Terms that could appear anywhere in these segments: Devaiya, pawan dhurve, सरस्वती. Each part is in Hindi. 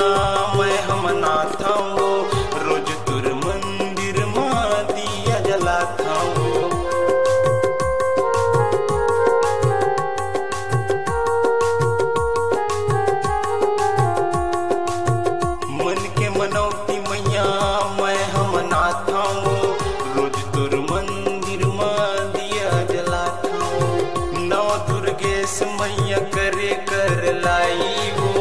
वह मनाता वो रोज तुर मंदिर मां दिया जलाता वो। मन के मनौती मैया मैं हम मनाता वो रोज तुर मंदिर मां दिया जलाता वो। नौ दुर्गेश मैया करे कर लाई वो,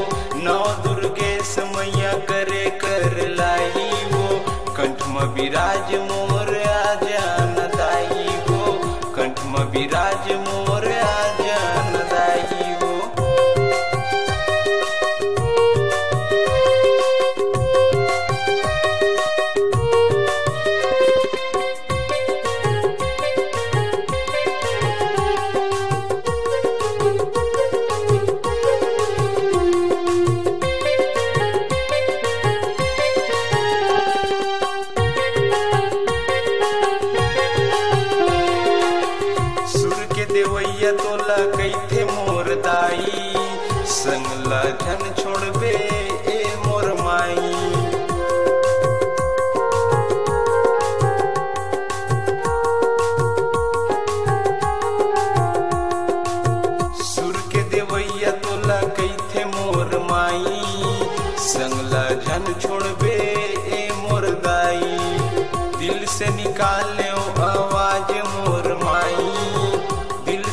नौ दुर्गेश मैया करे कर लाई वो। कंठ म विराज मोर आजान दाई वो, कंठ म विराज मोर आजान दाई वो। देवैया तोला कैथे मोर दाई, संग लगन छोड़बे ए मोर माई। सुर के देवैया तोला कैथे मोर माई, संग लगन छोड़बे ए मोर दाई। दिल से निकाले आवाज मोर माई,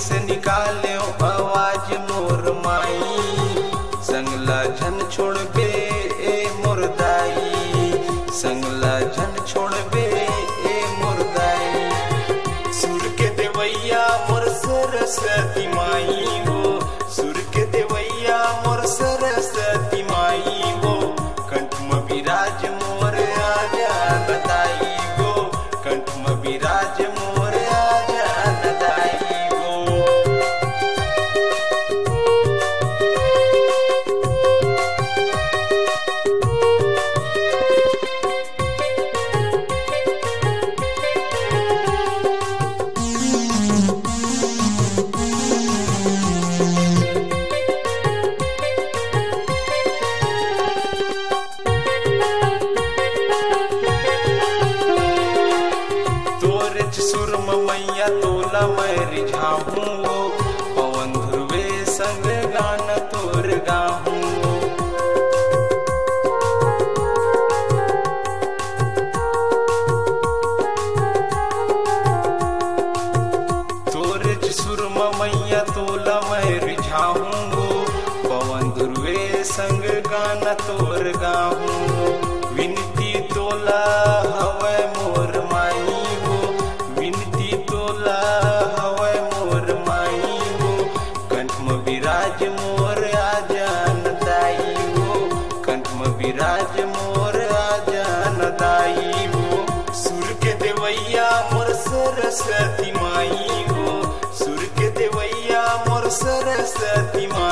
से निकाले आवाज मोर माई। संगला जन छोड़ बे ए मोर दाई, संगला जन छोड़ बे ए मोर दाई। सुर के देवैया मोर सरस्वती माई वो, सुर के देवैया मोर सरस्वती माई वो। कंठ म विराज मोर आजा बताई वो, कंठ म विराज मोर आजा बताई। सुर मैया तोला मैं रिझाऊं वो, पवन ध्रुवे संग गान तोर गाऊं। तोर सुर मैया तोला मैं रिझाऊं वो, पवन ध्रुवे संग गान तोर गाऊं। विनती तोला हवे मोर माई, कंठ म विराज मोर आजान दाई वो, कंठ म विराज मोर आजान दाई वो। सुर के देवैया मोर सरस्वती माई वो, सुर के देवैया मोर सरस्वती माई।